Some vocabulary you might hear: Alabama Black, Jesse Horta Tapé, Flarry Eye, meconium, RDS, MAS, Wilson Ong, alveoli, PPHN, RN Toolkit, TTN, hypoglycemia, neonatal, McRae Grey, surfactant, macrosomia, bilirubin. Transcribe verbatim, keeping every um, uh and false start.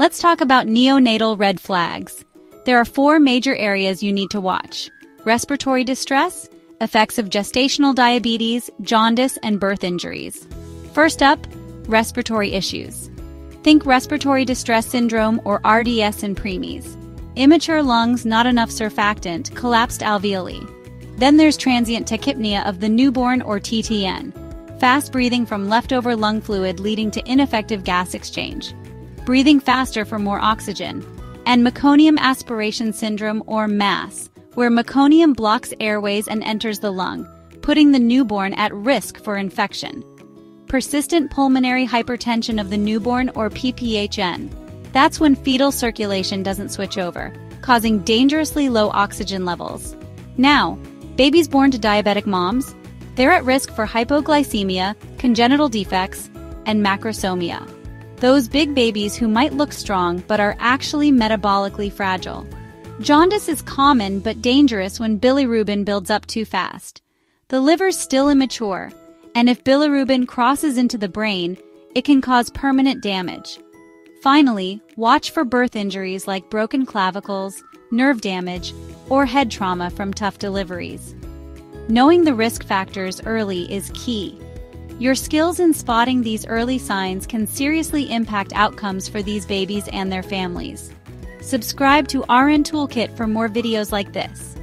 Let's talk about neonatal red flags. There are four major areas you need to watch: respiratory distress, effects of gestational diabetes, jaundice, and birth injuries. First up, respiratory issues. Think respiratory distress syndrome or R D S in preemies. Immature lungs, not enough surfactant, collapsed alveoli. Then there's transient tachypnea of the newborn or T T N. Fast breathing from leftover lung fluid leading to ineffective gas exchange. Breathing faster for more oxygen. And meconium aspiration syndrome or M A S, where meconium blocks airways and enters the lung, putting the newborn at risk for infection. Persistent pulmonary hypertension of the newborn or P P H N. That's when fetal circulation doesn't switch over, causing dangerously low oxygen levels. Now, babies born to diabetic moms, they're at risk for hypoglycemia, congenital defects, and macrosomia. Those big babies who might look strong but are actually metabolically fragile. Jaundice is common but dangerous when bilirubin builds up too fast. The liver's still immature, and if bilirubin crosses into the brain, it can cause permanent damage. Finally, watch for birth injuries like broken clavicles, nerve damage, or head trauma from tough deliveries. Knowing the risk factors early is key. Your skills in spotting these early signs can seriously impact outcomes for these babies and their families. Subscribe to R N Toolkit for more videos like this.